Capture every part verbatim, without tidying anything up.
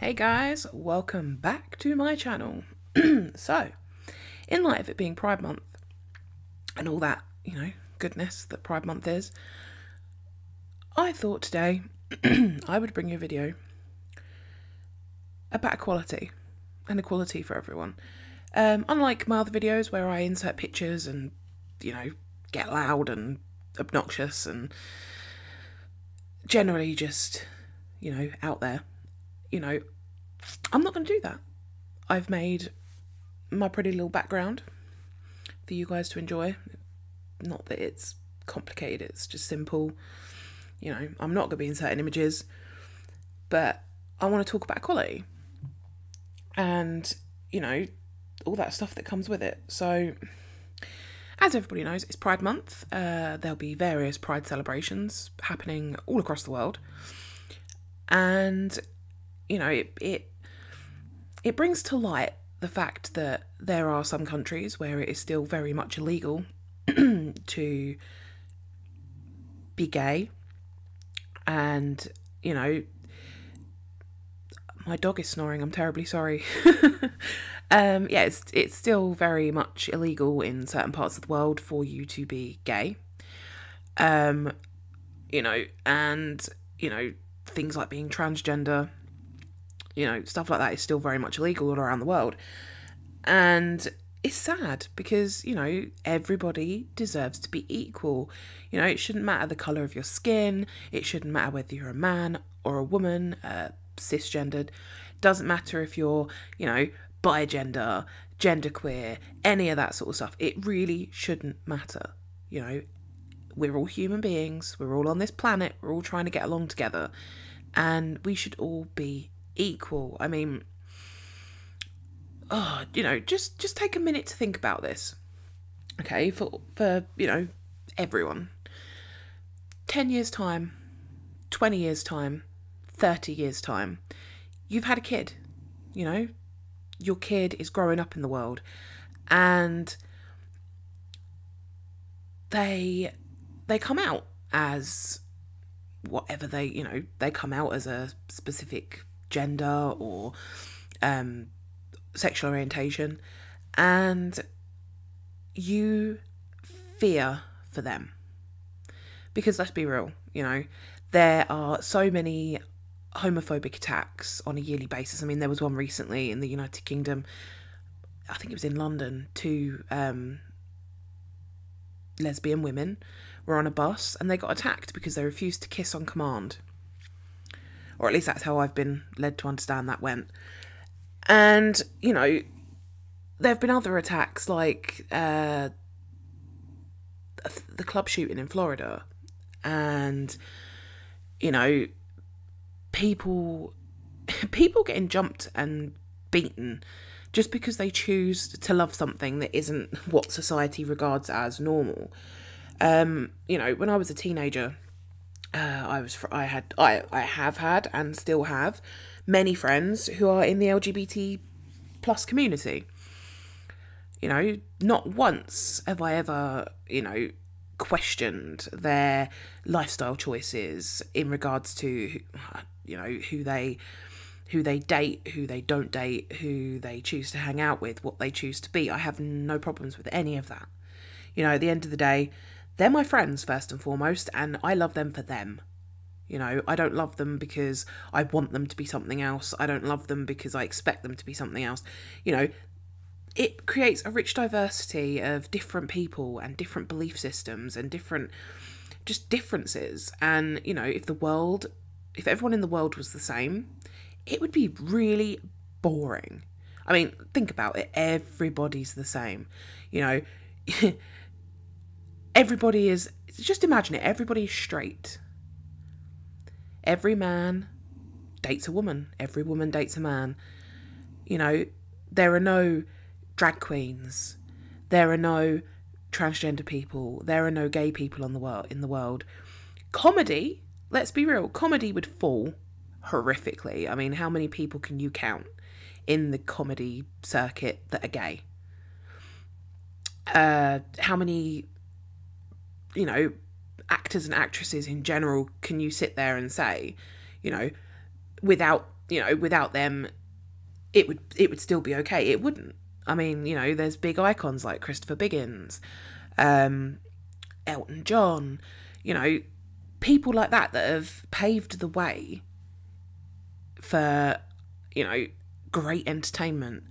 Hey guys, welcome back to my channel. So, in light of it being Pride Month and all that, you know, goodness that Pride Month is, I thought today I would bring you a video about equality and equality for everyone. Um, unlike my other videos where I insert pictures and, you know, get loud and obnoxious and generally just, you know, out there. You know, I'm not going to do that. I've made my pretty little background for you guys to enjoy. Not that it's complicated, it's just simple. You know, I'm not going to be inserting images, but I want to talk about equality and, you know, all that stuff that comes with it. So, as everybody knows, it's Pride Month. Uh, there'll be various Pride celebrations happening all across the world. And you know, it, it it brings to light the fact that there are some countries where it is still very much illegal to be gay. And, you know, my dog is snoring, I'm terribly sorry. um, yeah, it's, it's still very much illegal in certain parts of the world for you to be gay. Um, you know, and, you know, things like being transgender, you know, stuff like that is still very much illegal all around the world. And it's sad because, you know, everybody deserves to be equal. You know, it shouldn't matter the colour of your skin. It shouldn't matter whether you're a man or a woman, uh, cisgendered. Doesn't matter if you're, you know, bi-gender, genderqueer, any of that sort of stuff. It really shouldn't matter. You know, we're all human beings. We're all on this planet. We're all trying to get along together. And we should all be equal. I mean, oh, you know, just just take a minute to think about this, okay? For for you know, everyone. Ten years time, twenty years time, thirty years time, you've had a kid. You know, your kid is growing up in the world, and they they come out as whatever they you know they come out as a specific gender or um, sexual orientation, and you fear for them. Because let's be real, you know, there are so many homophobic attacks on a yearly basis. I mean, there was one recently in the United Kingdom, I think it was in London, two um, lesbian women were on a bus and they got attacked because they refused to kiss on command. Or at least that's how I've been led to understand that went. And, you know, there have been other attacks like uh, the club shooting in Florida. And, you know, people, people getting jumped and beaten just because they choose to love something that isn't what society regards as normal. Um, you know, when I was a teenager, Uh, I was, I had, I, I have had, and still have, many friends who are in the L G B T plus community. You know, not once have I ever, you know, questioned their lifestyle choices in regards to, you know, who they, who they date, who they don't date, who they choose to hang out with, what they choose to be. I have no problems with any of that. You know, at the end of the day, they're my friends first and foremost, and I love them for them. You know, I don't love them because I want them to be something else. I don't love them because I expect them to be something else. You know, it creates a rich diversity of different people and different belief systems and different, just differences. And, you know, if the world, if everyone in the world was the same, it would be really boring. I mean, think about it. Everybody's the same. You know, everybody is, just imagine it, everybody's straight. Every man dates a woman. Every woman dates a man. You know, there are no drag queens. There are no transgender people. There are no gay people on the world, in the world. Comedy, let's be real, comedy would fall horrifically. I mean, how many people can you count in the comedy circuit that are gay? Uh, how many, you know, actors and actresses in general can you sit there and say, you know, without you know, without them, it would it would still be okay. It wouldn't. I mean, you know, there's big icons like Christopher Biggins, um, Elton John, you know, people like that that have paved the way for, you know, great entertainment.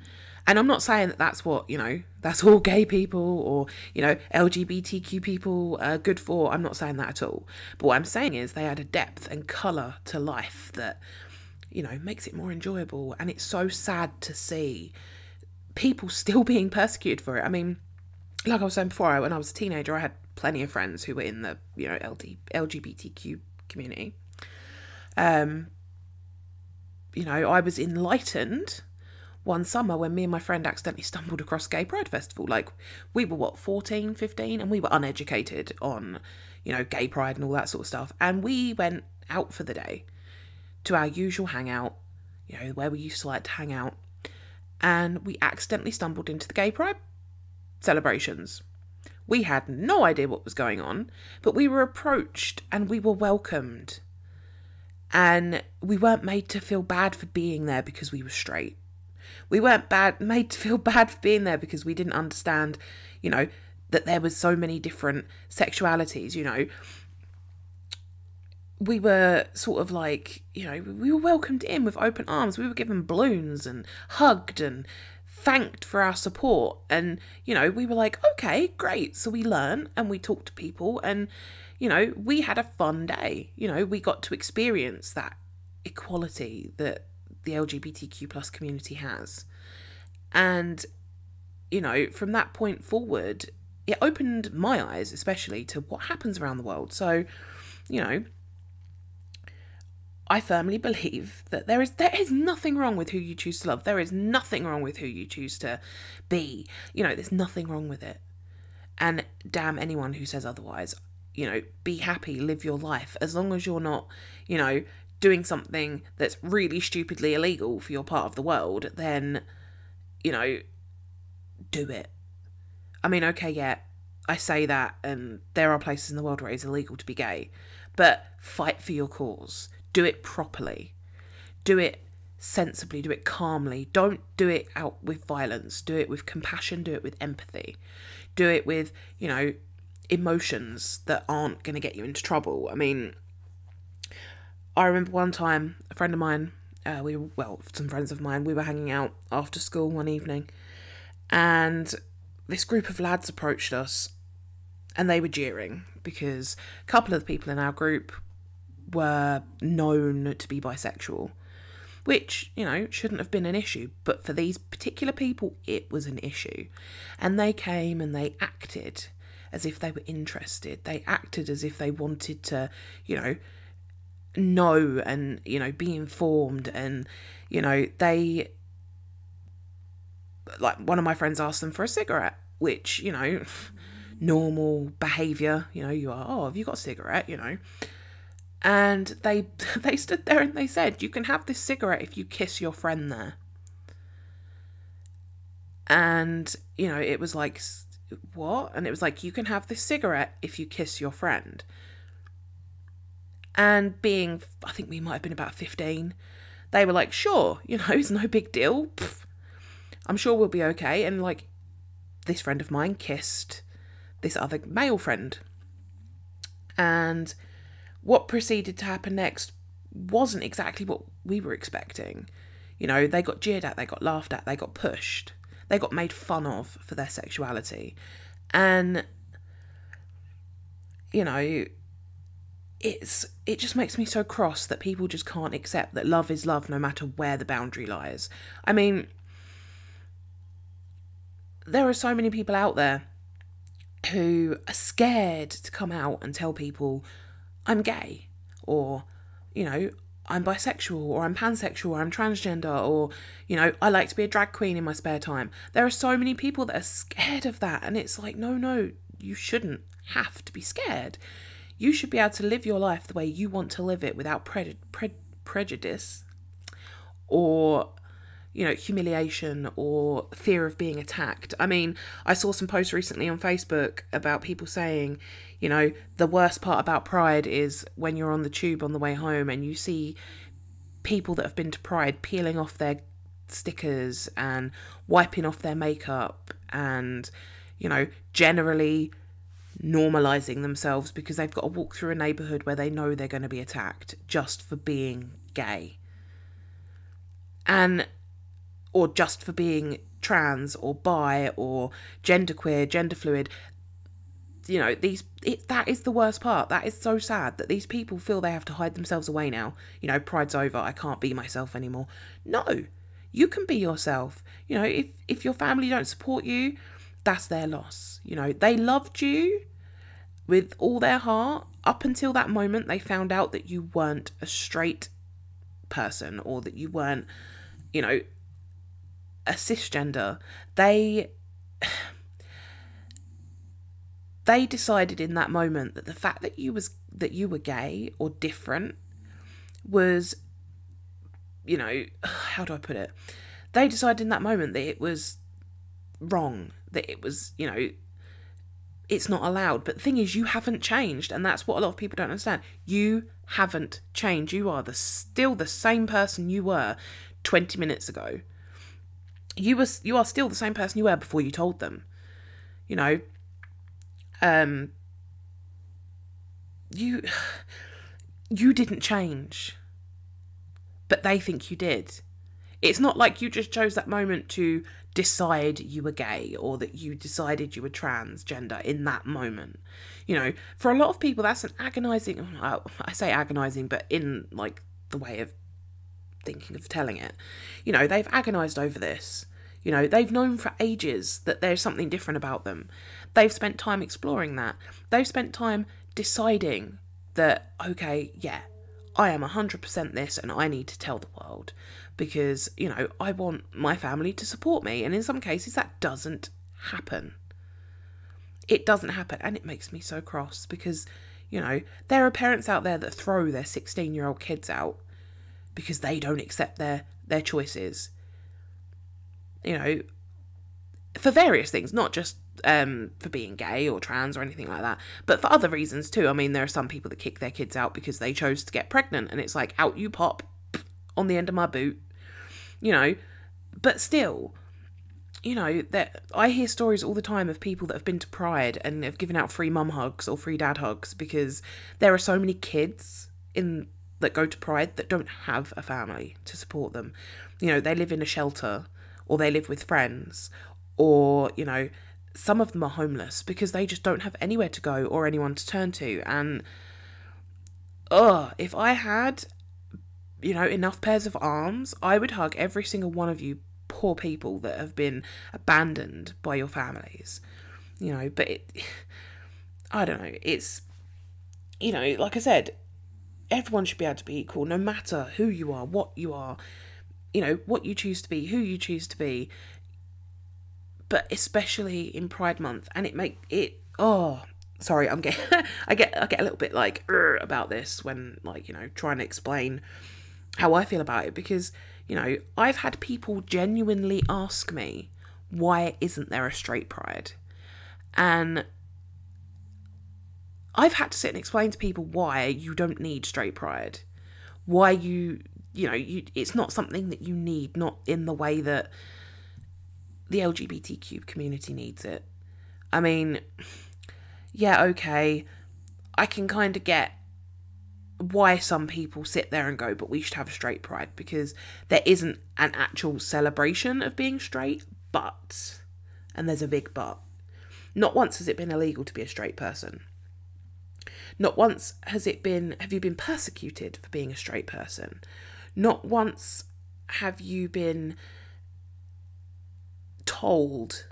And I'm not saying that that's what, you know, that's all gay people or, you know, L G B T Q people are good for. I'm not saying that at all. But what I'm saying is they add a depth and colour to life that, you know, makes it more enjoyable. And it's so sad to see people still being persecuted for it. I mean, like I was saying before, when I was a teenager, I had plenty of friends who were in the, you know, L G B T Q community. Um, you know, I was enlightened one summer when me and my friend accidentally stumbled across Gay Pride Festival. Like, we were, what, fourteen, fifteen? And we were uneducated on, you know, gay pride and all that sort of stuff. And we went out for the day to our usual hangout, you know, where we used to like to hang out. And we accidentally stumbled into the Gay Pride celebrations. We had no idea what was going on, but we were approached and we were welcomed. And we weren't made to feel bad for being there because we were straight. We weren't bad, made to feel bad for being there because we didn't understand, you know, that there was so many different sexualities, you know. We were sort of like, you know, we were welcomed in with open arms. We were given balloons and hugged and thanked for our support. And, you know, we were like, okay, great. So we learn and we talk to people and, you know, we had a fun day. You know, we got to experience that equality that the L G B T Q plus community has. And, you know, from that point forward, it opened my eyes, especially to what happens around the world. So, you know, I firmly believe that there is there is nothing wrong with who you choose to love. There is nothing wrong with who you choose to be. You know, there's nothing wrong with it. And damn anyone who says otherwise. You know, be happy, live your life. As long as you're not, you know, doing something that's really stupidly illegal for your part of the world, then, you know, do it. I mean, okay, yeah, I say that, and there are places in the world where it's illegal to be gay, but fight for your cause. Do it properly. Do it sensibly. Do it calmly. Don't do it out with violence. Do it with compassion. Do it with empathy. Do it with, you know, emotions that aren't going to get you into trouble. I mean, I remember one time a friend of mine, uh, we were, well, some friends of mine, we were hanging out after school one evening, and this group of lads approached us, and they were jeering because a couple of the people in our group were known to be bisexual, which, you know, shouldn't have been an issue, but for these particular people, it was an issue. And they came and they acted as if they were interested. They acted as if they wanted to, you know, know and, you know, be informed. And, you know, they, like, one of my friends asked them for a cigarette, which, you know, normal behaviour. You know, you are, oh, have you got a cigarette, you know? And they they stood there and they said, you can have this cigarette if you kiss your friend there. And, you know, it was like, what? And it was like, you can have this cigarette if you kiss your friend. And being, I think we might have been about fifteen, they were like, sure, you know, it's no big deal. Pfft. I'm sure we'll be okay. And, like, this friend of mine kissed this other male friend. And what proceeded to happen next wasn't exactly what we were expecting. You know, they got jeered at, they got laughed at, they got pushed, they got made fun of for their sexuality. And, you know, it's it just makes me so cross that people just can't accept that love is love no matter where the boundary lies. I mean, there are so many people out there who are scared to come out and tell people, I'm gay, or, you know, I'm bisexual, or I'm pansexual, or I'm transgender, or, you know, I like to be a drag queen in my spare time. There are so many people that are scared of that, and it's like, no, no, you shouldn't have to be scared. You should be able to live your life the way you want to live it without pre pre prejudice or, you know, humiliation or fear of being attacked. I mean, I saw some posts recently on Facebook about people saying, you know, the worst part about Pride is when you're on the tube on the way home and you see people that have been deprived peeling off their stickers and wiping off their makeup and, you know, generally normalizing themselves because they've got to walk through a neighborhood where they know they're going to be attacked just for being gay, and or just for being trans or bi or genderqueer, gender fluid. You know, these it, that is the worst part. That is so sad that these people feel they have to hide themselves away now. You know, pride's over, I can't be myself anymore. No, you can be yourself. You know, if if your family don't support you, that's their loss. You know, they loved you with all their heart up until that moment they found out that you weren't a straight person or that you weren't, you know, a cisgender. They... They decided in that moment that the fact that you was that you were gay or different was, you know, how do I put it? They decided in that moment that it was wrong, that it was, you know, it's not allowed. But the thing is, you haven't changed, and that's what a lot of people don't understand. You haven't changed. You are the still the same person you were twenty minutes ago. You was you are still the same person you were before you told them. You know, Um, you, you didn't change, but they think you did. It's not like you just chose that moment to decide you were gay or that you decided you were transgender in that moment. You know, for a lot of people, that's an agonizing, I say agonizing, but in like the way of thinking of telling it, you know, they've agonized over this. You know, they've known for ages that there's something different about them. They've spent time exploring that. They've spent time deciding that, okay, yeah, I am one hundred percent this and I need to tell the world because, you know, I want my family to support me. And in some cases that doesn't happen. It doesn't happen. And it makes me so cross because, you know, there are parents out there that throw their sixteen-year-old kids out because they don't accept their, their choices. You know, for various things, not just um, for being gay or trans or anything like that, but for other reasons too. I mean, there are some people that kick their kids out because they chose to get pregnant and it's like, out you pop, on the end of my boot, you know. But still, you know, that I hear stories all the time of people that have been to Pride and have given out free mum hugs or free dad hugs because there are so many kids in that go to Pride that don't have a family to support them. You know, they live in a shelter, or they live with friends, or, you know, some of them are homeless because they just don't have anywhere to go or anyone to turn to. And, ugh, if I had, you know, enough pairs of arms, I would hug every single one of you poor people that have been abandoned by your families, you know. But it, I don't know, it's, you know, like I said, everyone should be able to be equal, no matter who you are, what you are, you know, what you choose to be, who you choose to be, but especially in Pride Month. And it make it, oh, sorry, I'm getting, I get, I get a little bit like, about this when, like, you know, trying to explain how I feel about it, because, you know, I've had people genuinely ask me, why isn't there a straight pride? And I've had to sit and explain to people why you don't need straight pride, why you, you know, you, it's not something that you need, not in the way that the L G B T Q community needs it. I mean, yeah, okay, I can kind of get why some people sit there and go, but we should have a straight pride, because there isn't an actual celebration of being straight, but, and there's a big but, not once has it been illegal to be a straight person. Not once has it been, have you been persecuted for being a straight person? Not once have you been told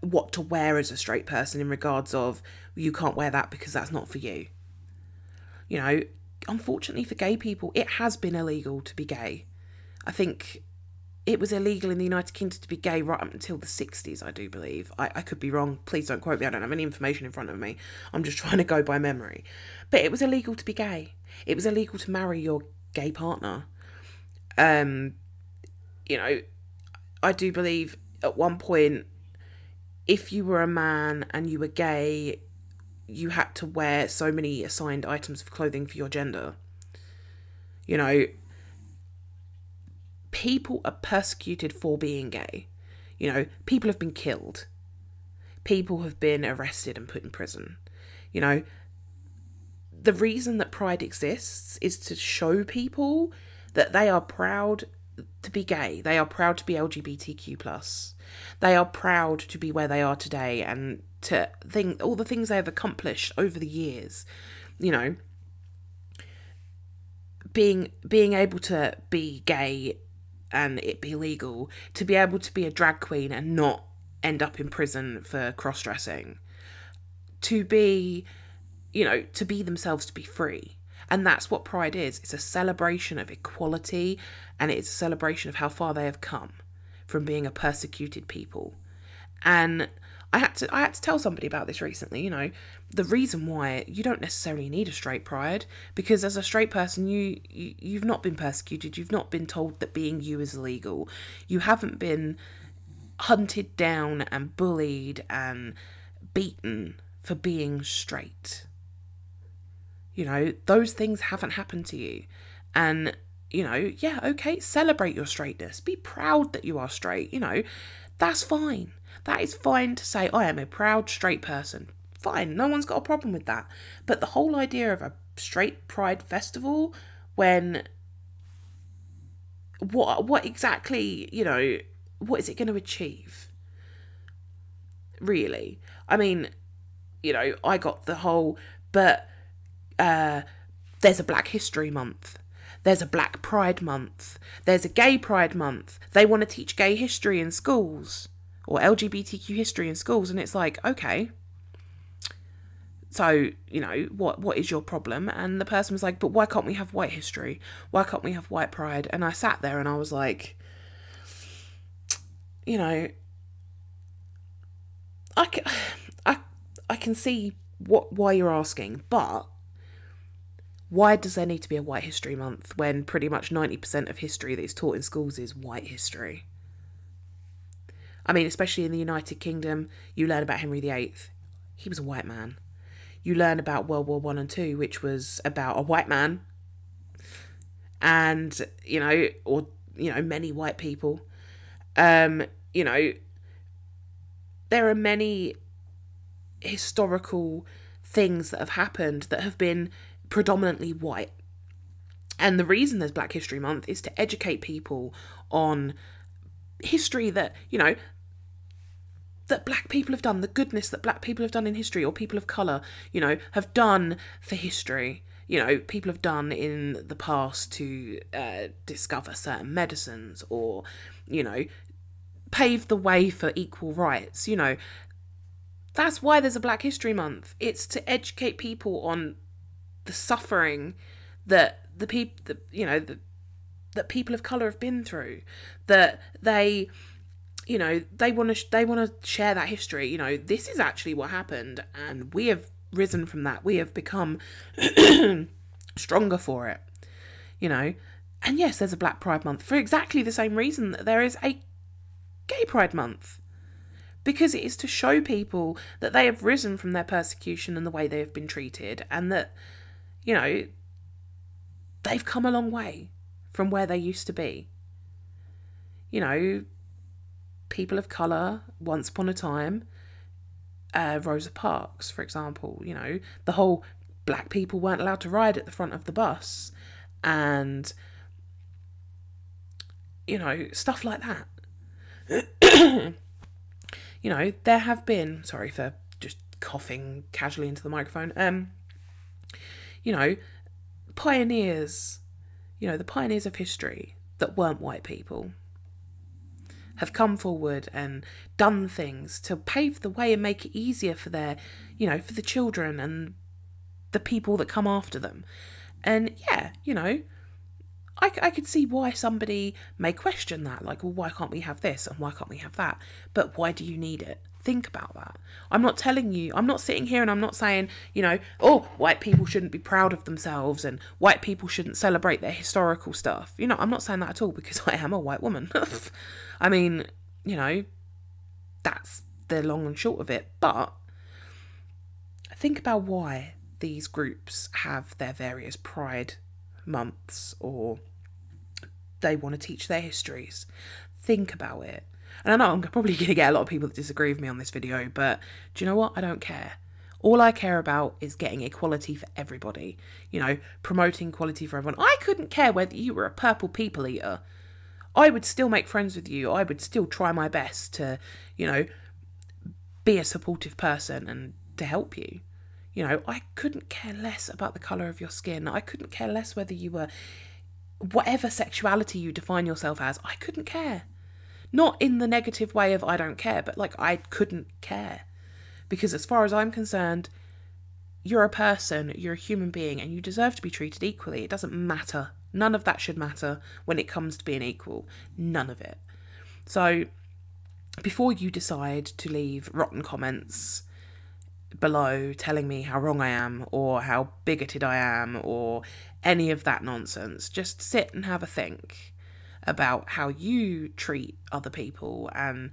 what to wear as a straight person in regards of, you can't wear that because that's not for you. You know, unfortunately for gay people, it has been illegal to be gay. I think it was illegal in the United Kingdom to be gay right up until the sixties, I do believe. I, I could be wrong. Please don't quote me. I don't have any information in front of me. I'm just trying to go by memory. But it was illegal to be gay. It was illegal to marry your gay partner. Um, you know, I do believe at one point, if you were a man and you were gay, you had to wear so many assigned items of clothing for your gender. You know, people are persecuted for being gay. You know, people have been killed. People have been arrested and put in prison. You know, the reason that Pride exists is to show people that they are proud to be gay. They are proud to be L G B T Q plus. They are proud to be where they are today and to think all the things they have accomplished over the years. You know, being being able to be gay and it be legal, to be able to be a drag queen and not end up in prison for cross-dressing, to be, you know, to be themselves, to be free. And that's what Pride is. It's a celebration of equality, and it's a celebration of how far they have come from being a persecuted people. And I had to I had to tell somebody about this recently, you know, the reason why you don't necessarily need a straight pride, because as a straight person, you, you you've not been persecuted, you've not been told that being you is illegal. You haven't been hunted down and bullied and beaten for being straight. You know, those things haven't happened to you. And, you know, yeah, okay, celebrate your straightness. Be proud that you are straight, you know. That's fine. That is fine to say, I am a proud straight person. Fine, no one's got a problem with that. But the whole idea of a straight pride festival, when, what, what exactly, you know, what is it going to achieve? Really? I mean, you know, I got the whole, but... Uh, there's a Black History Month, there's a Black Pride Month, there's a Gay Pride Month, they want to teach gay history in schools, or L G B T Q history in schools, and it's like, okay, so, you know, what what is your problem? And the person was like, but why can't we have white history? Why can't we have white pride? And I sat there and I was like, you know, I can, I, I can see what why you're asking, but why does there need to be a White History Month when pretty much ninety percent of history that is taught in schools is white history? I mean, especially in the United Kingdom, you learn about Henry the eighth. He was a white man. You learn about World War One and Two, which was about a white man. And, you know, or, you know, many white people. Um, you know, there are many historical things that have happened that have been predominantly white. And the reason there's Black History Month is to educate people on history that, you know, that black people have done, the goodness that black people have done in history, or people of colour, you know, have done for history. You know, people have done in the past to uh, discover certain medicines, or, you know, pave the way for equal rights. You know, that's why there's a Black History Month. It's to educate people on the suffering that the people, you know, the, that people of color have been through, that they, you know, they want to, they want to share that history. You know, this is actually what happened, and we have risen from that. We have become stronger for it, you know. And yes, there's a Black Pride Month for exactly the same reason that there is a Gay Pride Month, because it is to show people that they have risen from their persecution and the way they have been treated, and that, you know, they've come a long way from where they used to be. You know, people of colour, once upon a time, uh, Rosa Parks, for example, you know, the whole black people weren't allowed to ride at the front of the bus, and, you know, stuff like that. You know, there have been, sorry for just coughing casually into the microphone, um, you know, pioneers, you know, the pioneers of history that weren't white people have come forward and done things to pave the way and make it easier for their, you know, for the children and the people that come after them. And yeah, you know, I, I could see why somebody may question that, like, well, why can't we have this and why can't we have that? But why do you need it? Think about that. I'm not telling you, I'm not sitting here and I'm not saying, you know, oh, white people shouldn't be proud of themselves and white people shouldn't celebrate their historical stuff. You know, I'm not saying that at all, because I am a white woman. I mean, you know, that's the long and short of it. But think about why these groups have their various pride months or they want to teach their histories. Think about it. And I know I'm probably going to get a lot of people that disagree with me on this video, but do you know what? I don't care. All I care about is getting equality for everybody. You know, promoting equality for everyone. I couldn't care whether you were a purple people eater. I would still make friends with you. I would still try my best to, you know, be a supportive person and to help you. You know, I couldn't care less about the colour of your skin. I couldn't care less whether you were whatever sexuality you define yourself as. I couldn't care. Not in the negative way of I don't care, but like I couldn't care. Because as far as I'm concerned, you're a person, you're a human being, and you deserve to be treated equally. It doesn't matter. None of that should matter when it comes to being equal. None of it. So before you decide to leave rotten comments below telling me how wrong I am or how bigoted I am or any of that nonsense, just sit and have a think about how you treat other people. And,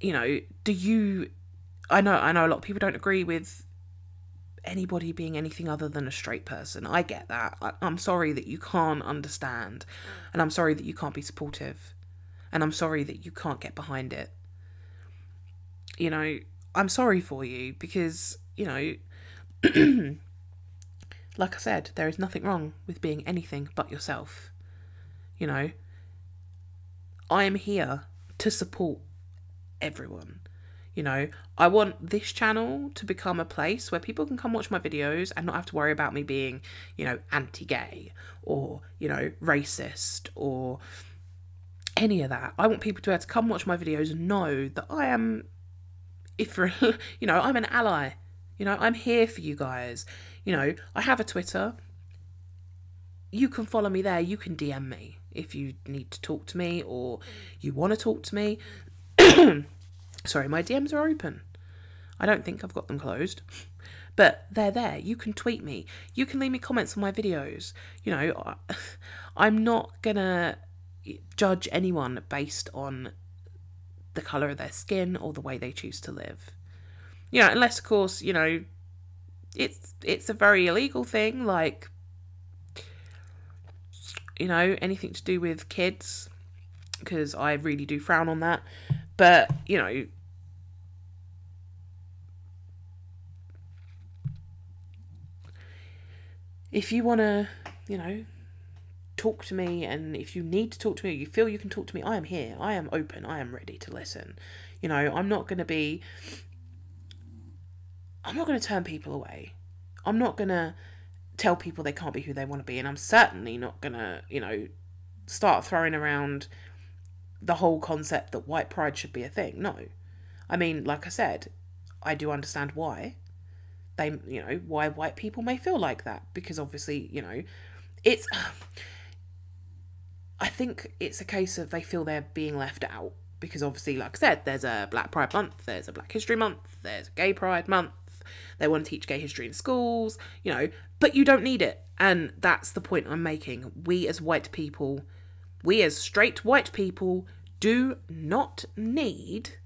you know, do you... I know, I know a lot of people don't agree with anybody being anything other than a straight person. I get that. I, I'm sorry that you can't understand. And I'm sorry that you can't be supportive. And I'm sorry that you can't get behind it. You know, I'm sorry for you because, you know, like I said, there is nothing wrong with being anything but yourself. You know, I am here to support everyone. You know, I want this channel to become a place where people can come watch my videos and not have to worry about me being, you know, anti-gay or, you know, racist or any of that. I want people to be able to come watch my videos and know that I am, if you know, I'm an ally. You know, I'm here for you guys. You know, I have a Twitter. You can follow me there. You can D M me if you need to talk to me or you want to talk to me. Sorry, my D Ms are open. I don't think I've got them closed. But they're there. You can tweet me. You can leave me comments on my videos. You know, I'm not going to judge anyone based on the colour of their skin or the way they choose to live. You know, unless, of course, you know, it's it's a very illegal thing. Like, you know, anything to do with kids. Because I really do frown on that. But, you know, if you want to, you know, talk to me, and if you need to talk to me, or you feel you can talk to me, I am here. I am open. I am ready to listen. You know, I'm not going to be, I'm not going to turn people away. I'm not going to tell people they can't be who they want to be. And I'm certainly not going to, you know, start throwing around the whole concept that white pride should be a thing. No. I mean, like I said, I do understand why they, you know, why white people may feel like that, because obviously, you know, it's, I think it's a case of they feel they're being left out, because obviously, like I said, there's a Black Pride Month, there's a Black History Month, there's a Gay Pride Month, they want to teach gay history in schools, you know, but you don't need it. And that's the point I'm making. We as white people We as straight white people do not need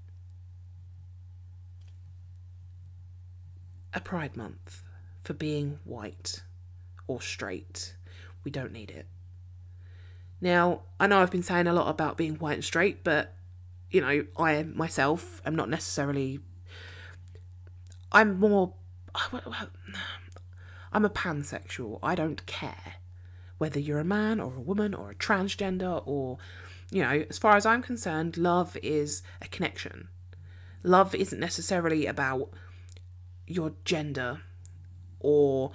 a Pride Month for being white or straight. We don't need it. Now, I know I've been saying a lot about being white and straight, but, you know, I myself am not necessarily... I'm more... I'm a pansexual. I don't care whether you're a man or a woman or a transgender or, you know, as far as I'm concerned, love is a connection. Love isn't necessarily about your gender or,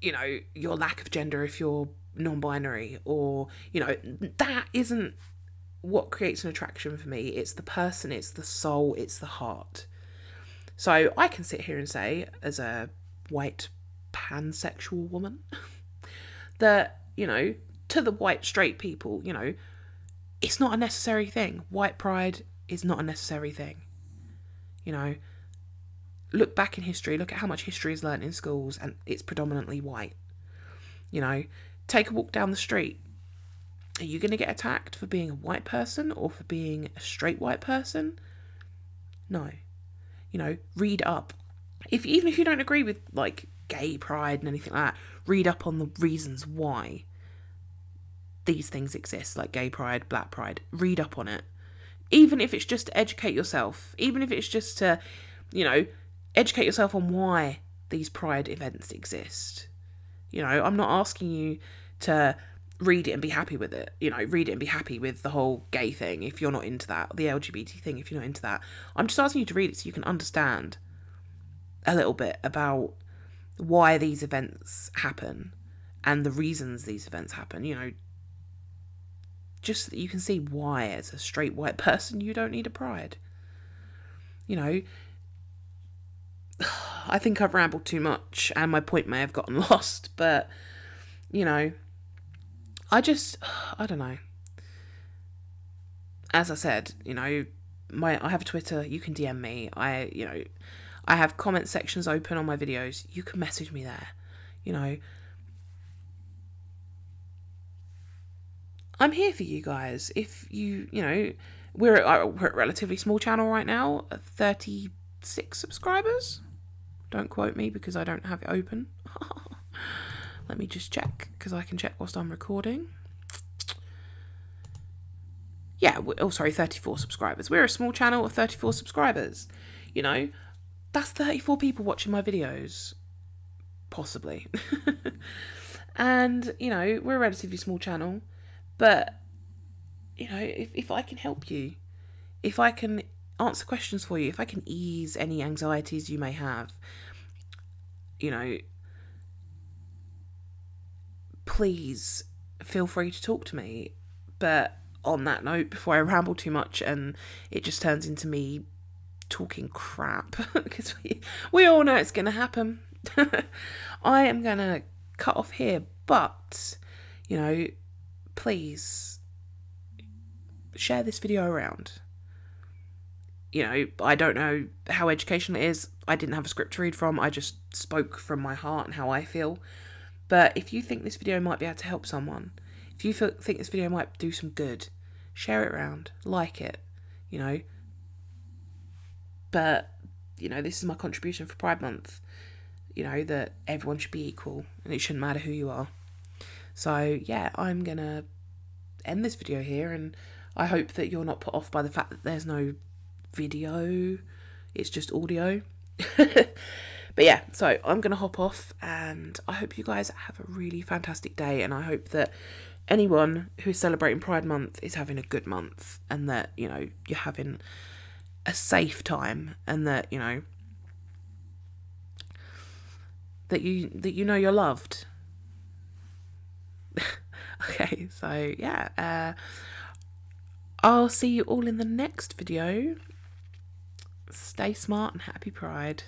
you know, your lack of gender if you're non-binary or, you know, that isn't what creates an attraction for me. It's the person, it's the soul, it's the heart. So I can sit here and say, as a white pansexual woman... that, you know, to the white straight people, you know, it's not a necessary thing. White pride is not a necessary thing. You know, look back in history, look at how much history is learnt in schools, and it's predominantly white. You know, take a walk down the street. Are you going to get attacked for being a white person or for being a straight white person? No. You know, read up. If even if you don't agree with, like, gay pride and anything like that, read up on the reasons why these things exist, like gay pride, black pride. Read up on it. Even if it's just to educate yourself, even if it's just to, you know, educate yourself on why these pride events exist. You know, I'm not asking you to read it and be happy with it. You know, read it and be happy with the whole gay thing if you're not into that, the L G B T thing if you're not into that. I'm just asking you to read it so you can understand a little bit about why these events happen and the reasons these events happen, you know, just so that you can see why as a straight white person you don't need a pride. You know, I think I've rambled too much and my point may have gotten lost, but, you know, I just, I don't know. As I said, you know, my I have Twitter, you can D M me. I, you know, I have comment sections open on my videos. You can message me there, you know. I'm here for you guys. If you, you know, we're at, we're at a relatively small channel right now, thirty-six subscribers. Don't quote me because I don't have it open. Let me just check, because I can check whilst I'm recording. Yeah, oh sorry, thirty-four subscribers. We're a small channel of thirty-four subscribers. You know, that's thirty-four people watching my videos. Possibly. And, you know, we're a relatively small channel. But, you know, if, if I can help you, if I can answer questions for you, if I can ease any anxieties you may have, you know, please feel free to talk to me. But on that note, before I ramble too much and it just turns into me talking crap, because we, we all know it's going to happen, I am going to cut off here. But, you know, please share this video around. You know, I don't know how educational it is. I didn't have a script to read from. I just spoke from my heart and how I feel. But if you think this video might be able to help someone, if you feel, think this video might do some good, share it around, like it, you know. But, you know, this is my contribution for Pride Month. You know, that everyone should be equal and it shouldn't matter who you are. So yeah, I'm going to end this video here, and I hope that you're not put off by the fact that there's no video, it's just audio. But yeah, so I'm going to hop off, and I hope you guys have a really fantastic day, and I hope that anyone who's celebrating Pride Month is having a good month, and that, you know, you're having a safe time, and that, you know, that you, that you know you're loved. Okay, so yeah, uh, I'll see you all in the next video. Stay smart and happy Pride.